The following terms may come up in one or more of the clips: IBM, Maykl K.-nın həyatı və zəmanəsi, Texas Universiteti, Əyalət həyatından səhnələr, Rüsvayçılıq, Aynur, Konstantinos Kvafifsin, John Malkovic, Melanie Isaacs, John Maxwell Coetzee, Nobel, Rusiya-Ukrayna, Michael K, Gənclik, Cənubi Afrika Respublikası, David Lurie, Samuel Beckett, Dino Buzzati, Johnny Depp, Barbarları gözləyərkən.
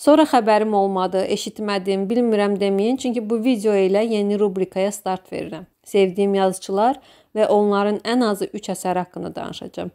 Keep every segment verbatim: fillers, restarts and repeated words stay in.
Sonra xəbərim olmadı, eşitmədim, bilmirəm deməyin, çünki bu video ilə yeni rubrikaya start verirəm. Sevdiyim yazıçılar və onların ən azı üç əsər haqqında danışacağım.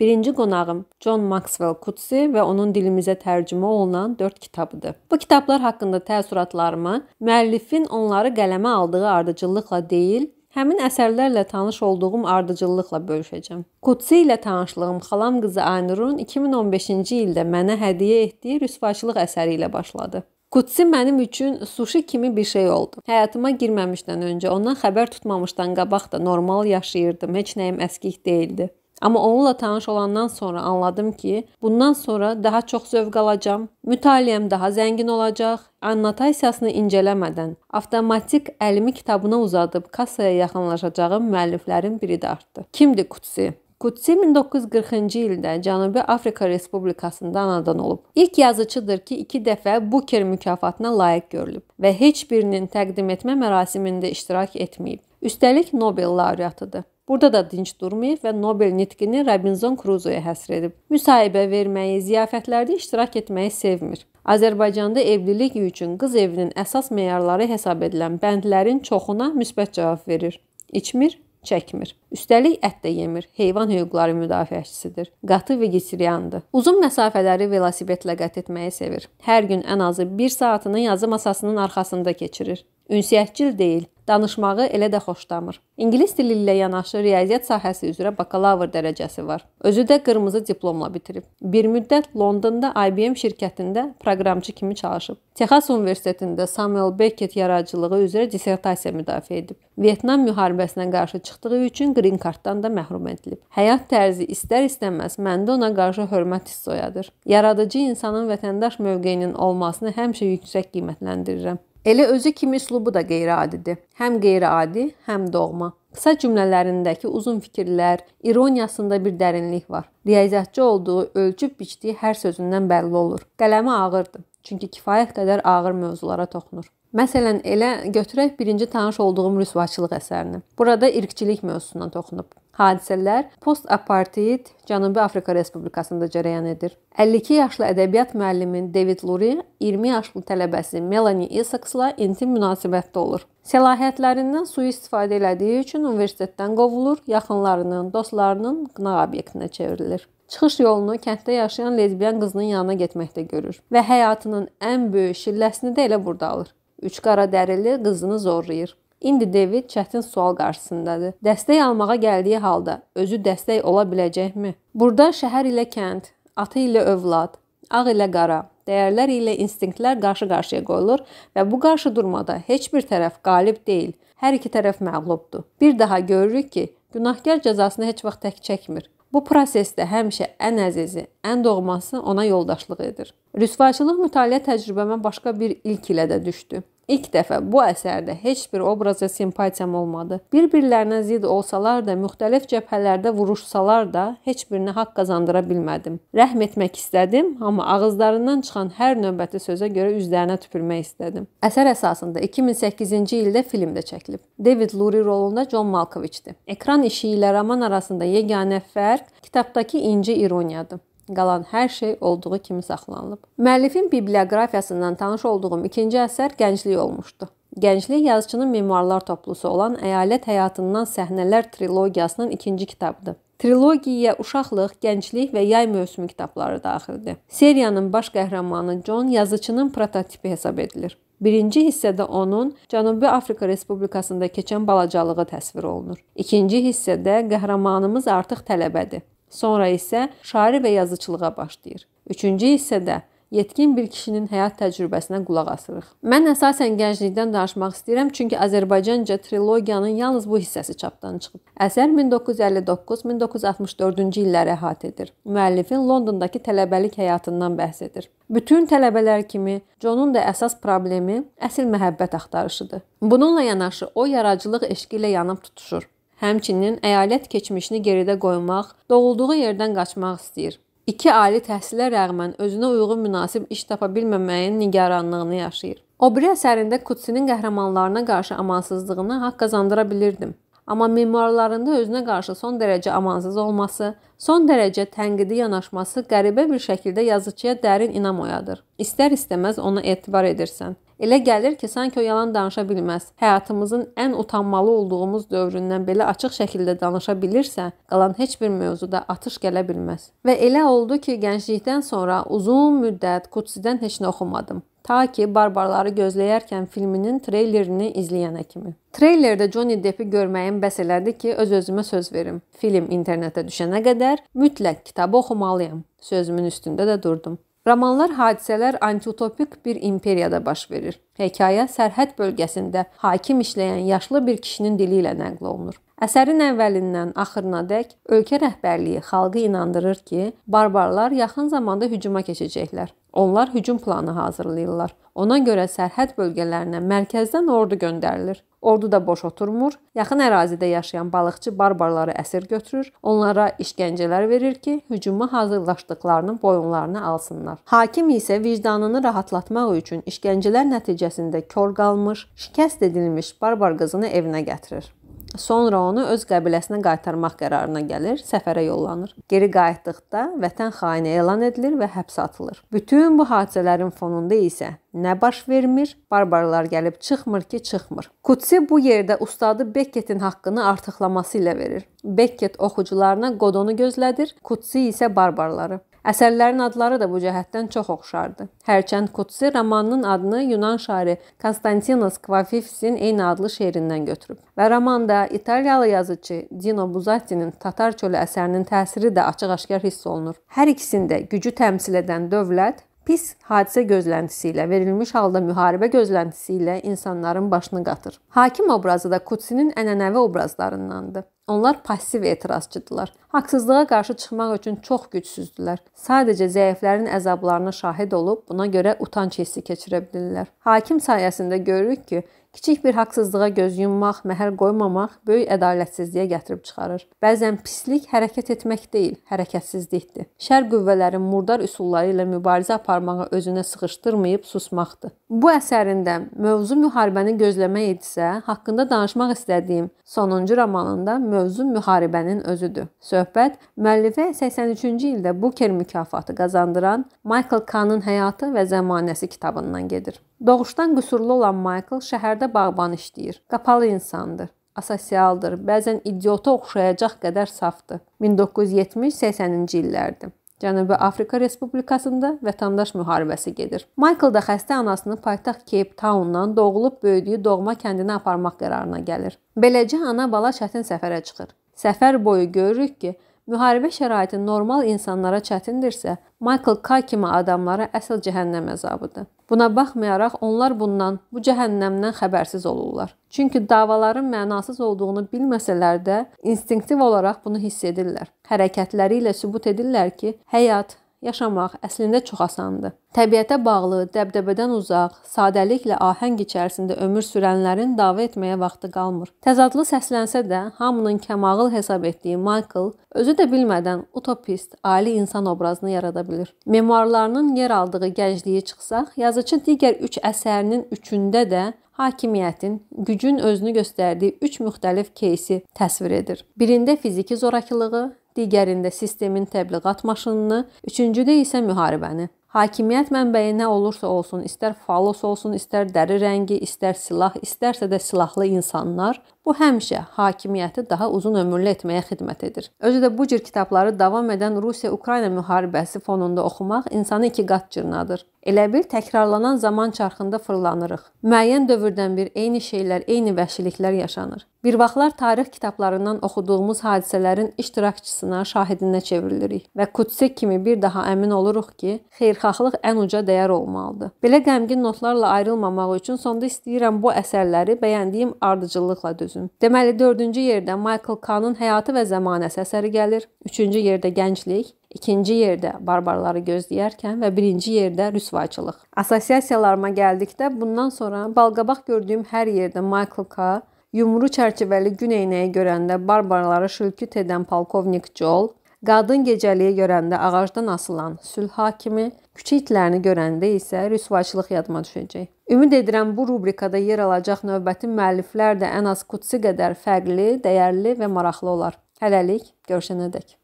Birinci qonağım John Maxwell Coetzee və onun dilimizə tərcümə olunan dörd kitabıdır. Bu kitablar haqqında təəssüratlarımı müəllifin onları qələmə aldığı ardıcıllıqla deyil, həmin əsərlərlə tanış olduğum ardıcıllıqla bölüşəcəm. Coetzee ilə tanışlığım xalam qızı Aynurun iki min on beşinci ildə mənə hədiyyə etdiyi Rüsvayçılıq əsəri ilə başladı. Coetzee mənim üçün suşi kimi bir şey oldu. Həyatıma girməmişdən öncə, ondan xəbər tutmamışdan qabaq da normal yaşayırdım, heç nəyim əskik deyildi. Amma onunla tanış olandan sonra anladım ki, bundan sonra daha çox zövq alacağım, mütaliəm daha zəngin olacaq. Annotasiyasını incələmədən avtomatik əlimi kitabına uzadıb kasaya yaxınlaşacağım müəlliflərin biri də artdı. Kimdir Coetzee? Coetzee min doqquz yüz qırxıncı ildə Cənubi Afrika Respublikasında anadan olub. İlk yazıçıdır ki, iki dəfə Booker mükafatına layiq görülüb və heç birinin təqdim etmə mərasimində iştirak etməyib. Üstəlik Nobel laureatıdır. Burada da dinç durmayıb və Nobel nitqini Robinson Crusoe-ya həsr edib. Müsahibə verməyi, ziyafətlərdə iştirak etməyi sevmir. Azərbaycanda evlilik üçün qız evinin əsas meyarları hesab edilən bəndlərin çoxuna müsbət cavab verir. İçmir, çəkmir. Üstəlik ət də yemir, heyvan hüquqları müdafiəçisidir. Qatı vegetariandır. Uzun məsafələri velosipedlə qət etməyi sevir. Hər gün ən azı bir saatını yazı masasının arxasında keçirir. Ünsiyyətçil deyil, danışmağı elə də xoşlamır. İngilis dili ilə yanaşı riyaziyyat sahəsi üzrə bakalavr dərəcəsi var. Özü də qırmızı diplomla bitirib. Bir müddət Londonda I B M şirkətində proqramçı kimi çalışıb. Texas Universitetində Samuel Beckett yaradıcılığı üzrə dissertasiya müdafiə edib. Vyetnam müharibəsinə qarşı çıxdığı üçün Green Card'dan da məhrum edilib. Həyat tərzi istər-istəməz məndə ona qarşı hörmət hissi oyadır. Yaradıcı insanın vətəndaş mövqeyinin olmasını həmişə yüksək qiymətləndirirəm. Elə özü kimi üslubu da qeyri-adidir. Həm qeyri-adi, həm doğma. Qısa cümlələrindəki uzun fikirlər, ironiyasında bir dərinlik var. Riyaziyyatçı olduğu, ölçüb biçdiyi hər sözündən bəlli olur. Qələmi ağırdır, çünki kifayət qədər ağır mövzulara toxunur. Məsələn, elə götürək birinci tanış olduğum Rüsvayçılıq əsərini. Burada irqçilik mövzusuna toxunub. Hadisələr post-apartheid Cənubi Afrika Respublikasında cərəyan edir. əlli iki yaşlı ədəbiyyat müəllimi David Lurie iyirmi yaşlı tələbəsi Melanie Isaacsla intim münasibətdə olur. Səlahiyyətlərindən sui-istifadə elədiyi üçün universitetdən qovulur, yaxınlarının, dostlarının qınaq obyektinə çevrilir. Çıxış yolunu kənddə yaşayan lezbiyan qızının yanına getməkdə görür və həyatının ən böyük şilləsini də elə burada alır. Üç qara dərili qızını zorlayır. İndi David çətin sual qarşısındadır. Dəstək almağa gəldiyi halda özü dəstək ola biləcəkmi? Burada şəhər ilə kənd, atı ilə övlad, ağ ilə qara, dəyərlər ilə instinktlər qarşı-qarşıya qoyulur və bu qarşıdurmada heç bir tərəf qalib deyil, hər iki tərəf məğlubdur. Bir daha görürük ki, günahkar cəzasını heç vaxt tək çəkmir. Bu prosesdə həmişə ən əzizi, ən doğması ona yoldaşlıq edir. Rüsvayçılıq mütaliə təcrübəmə başqa bir ilk ilə də düşdü. İlk dəfə bu əsərdə heç bir obraza simpatiyam olmadı. Bir-birlərinə zidd olsalar da, müxtəlif cəbhələrdə vuruşsalar da, heç birinə haqq qazandıra bilmədim. Rəhm etmək istədim, amma ağızlarından çıxan hər növbəti sözə görə üzlərinə tüpürmək istədim. Əsər əsasında iki min səkkizinci ildə filmdə çəkilib. David Lurie rolunda John Malkovic'dir. Ekran işi ilə roman arasında yeganə fərq kitabdakı inci ironiyadır. Qalan hər şey olduğu kimi saxlanılıb. Müəllifin bibliografiyasından tanış olduğum ikinci əsər Gənclik olmuşdu. Gənclik yazıçının memuarlar toplusu olan Əyalət həyatından səhnələr trilogiyasının ikinci kitabıdır. Trilogiyaya uşaqlıq, gənclik və yay mövsümü kitabları daxildir. Seriyanın baş qəhrəmanı John yazıçının prototipi hesab edilir. Birinci hissədə onun Cənubi Afrika Respublikasında keçən balacalığı təsvir olunur. İkinci hissədə qəhrəmanımız artıq tələbədir. Sonra isə şairi və yazıçılığa başlayır. Üçüncü hissədə yetkin bir kişinin həyat təcrübəsinə qulaq asırıq. Mən əsasən gənclikdən danışmaq istəyirəm, çünki Azərbaycanca trilogiyanın yalnız bu hissəsi çapdan çıxıb. Əsər min doqquz yüz əlli doqquz min doqquz yüz altmış dördüncü illərə əhatə edir. Müəllifin Londondakı tələbəlik həyatından bəhs edir. Bütün tələbələr kimi John'un da əsas problemi əsl məhəbbət axtarışıdır. Bununla yanaşı o yaradıcılıq eşqi ilə yanıb tutuşur. Həmçinin əyalət keçmişini geridə qoymaq, doğulduğu yerdən qaçmaq istəyir. İki ali təhsilə rəğmən özünə uyğun münasib iş tapa bilməməyin nigaranlığını yaşayır. O biri əsərində Coetzee'nin qəhrəmanlarına qarşı amansızlığını haqq qazandıra bilirdim. Amma memuarlarında özünə qarşı son dərəcə amansız olması, son dərəcə tənqidi yanaşması qəribə bir şəkildə yazıçıya dərin inam oyadır. İstər-istəməz ona etibar edirsən. Elə gəlir ki, sanki o yalan danışa bilməz. Həyatımızın ən utanmalı olduğumuz dövründən belə açıq şəkildə danışa bilirsə, qalan heç bir mövzuda atış gələ bilməz. Və elə oldu ki, gənclikdən sonra uzun müddət Coetzee'dən heç nə oxumadım. Ta ki, Barbarları gözləyərkən filminin treylerini izləyənə kimi. Treylerdə Johnny Depp'i görməyim bəs elədi ki, öz-özümə söz verim. Film internetə düşənə qədər mütləq kitabı oxumalıyam. Sözümün üstündə də durdum. Romanlar, hadisələr antiutopik bir imperiyada baş verir. Hekayə sərhəd bölgəsində hakim işləyən yaşlı bir kişinin dili ilə nəql olunur. Əsərin əvvəlindən axırına dək ölkə rəhbərliyi xalqı inandırır ki, barbarlar yaxın zamanda hücuma keçəcəklər. Onlar hücum planı hazırlayırlar. Ona görə sərhəd bölgələrinə mərkəzdən ordu göndərilir. Ordu da boş oturmur, yaxın ərazidə yaşayan balıqçı barbarları əsir götürür, onlara işgəncələr verir ki, hücuma hazırlaşdıqlarının boyunlarını alsınlar. Hakim isə vicdanını rahatlatmaq üçün işgəncələr nəticəsində kör qalmış, şikəst edilmiş barbar qızını evinə gətirir. Sonra onu öz qəbiləsinə qaytarmaq qərarına gəlir, səfərə yollanır. Geri qayıtdıqda vətən xaini elan edilir və həbsə atılır. Bütün bu hadisələrin fonunda isə nə baş vermir, barbarlar gəlib çıxmır ki, çıxmır. Coetzee bu yerdə ustadı Beckettin haqqını artıqlaması ilə verir. Beckett oxucularına Godonu gözlədir, Coetzee isə barbarları. Əsərlərin adları da bu cəhətdən çox oxşardı. Hərçənd Coetzee romanının adını Yunan şairi Konstantinos Kvafifsin eyni adlı şeirindən götürüb. Və romanda İtaliyalı yazıcı Dino Buzzati'nin Tatar çölü əsərinin təsiri də açıq-aşkar hiss olunur. Hər ikisində gücü təmsil edən dövlət, pis hadisə gözləntisi ilə verilmiş halda müharibə gözləntisi ilə insanların başını qatır. Hakim obrazı da Coetzee'nin ənənəvi obrazlarındandır. Onlar pasiv etirazçıdırlar. Haqsızlığa qarşı çıxmaq üçün çox gücsüzdülər. Sadəcə zəiflərin əzablarına şahid olub, buna görə utanc hissi keçirə bilirlər. Hakim sayəsində görürük ki, kiçik bir haqsızlığa göz yummaq, məhəl qoymamaq böyük ədalətsizliyə gətirib çıxarır. Bəzən pislik hərəkət etmək deyil, hərəkətsizlikdir. Şər qüvvələrin murdar üsulları ilə mübarizə aparmağa özünə sıxışdırmayıb susmaqdır. Bu əsərində mövzu müharibəni gözləmək idisə, haqqında danışmaq istədiyim sonuncu romanında mövzu müharibənin özüdür. Söhbət müəllifə səksən üçüncü ildə Booker mükafatı qazandıran Michael K'nın həyatı və zəmanəsi kitabından gedir. Doğuşdan qüsurlu olan Michael şəhərdə bağban işləyir. Qapalı insandır, asosialdır, bəzən idiota oxşayacaq qədər safdır. min doqquz yüz yetmiş səksən illərdir. Cənubi Afrika Respublikasında vətəndaş müharibəsi gedir. Michael da xəstə anasını paytaxt Cape Town'dan doğulub böyüdüyü doğma kəndinə aparmaq qərarına gəlir. Beləcə ana-bala çətin səfərə çıxır. Səfər boyu görürük ki, müharibə şəraiti normal insanlara çətindirsə, Michael K kimi adamlara əsl cəhənnəm əzabıdır. Buna baxmayaraq onlar bundan, bu cəhənnəmdən xəbərsiz olurlar. Çünki davaların mənasız olduğunu bilməsələr də, instinktiv olaraq bunu hiss edirlər. Hərəkətləri ilə sübut edirlər ki, həyat, yaşamaq əslində çox asandır. Təbiətə bağlı, dəbdəbədən uzaq, sadəliklə ahəng içərisində ömür sürənlərin dava etməyə vaxtı qalmır. Təzadlı səslənsə də, hamının kəmağıl hesab etdiyi Michael, özü də bilmədən utopist, ali insan obrazını yarada bilir. Memuarlarının yer aldığı gəncliyi çıxsaq, yazıcı digər üç əsərinin üçündə də hakimiyyətin, gücün özünü göstərdiyi üç müxtəlif keysi təsvir edir. Birində fiziki zorakılığı, digərində sistemin təbliğat maşınını, üçüncüdə isə müharibəni. Hakimiyyət mənbəyi nə olursa olsun, istər falos olsun, istər dəri rəngi, istər silah, istərsə də silahlı insanlar, bu həmişə hakimiyyəti daha uzun ömürlü etməyə xidmət edir. Özü də bu cür kitabları davam edən Rusiya-Ukrayna müharibəsi fonunda oxumaq insanı iki qat cırnadır. Elə bil təkrarlanan zaman çarxında fırlanırıq. Müəyyən dövrdən bir eyni şeylər, eyni vəhşiliklər yaşanır. Bir vaxtlar tarix kitablarından oxuduğumuz hadisələrin iştirakçısına, şahidinə çevrilirik və Coetzee kimi bir daha əmin oluruq ki, xeyirxahlıq ən uca dəyər olmalıdır. Belə qəmgin notlarla ayrılmamaq üçün sonda istəyirəm bu əsərləri bəyəndiyim ardıcıllıqla düzüm. Deməli, dördüncü yerdə Michael K'nın həyatı və zəmanəsi əsəri gəlir, üçüncü yerdə gənclik, ikinci yerdə barbarları gözləyərkən və birinci yerdə rüsvayçılıq. Asosiasiyalarıma gəldikdə bundan sonra balqabaq gördüyüm hər yerdə Michael K, yumru çərçivəli gün eynəyi görəndə barbarları şülküt edən polkovnik Joel, qadın gecəliyi görəndə ağacdan asılan sülh hakimi, küçük itlərini görəndə isə rüsvayçılıq yadıma düşəcək. Ümid edirəm bu rubrikada yer alacaq növbəti müəlliflər də ən az Coetzee qədər fərqli, dəyərli və maraqlı olar. Hələlik, görüşənədək.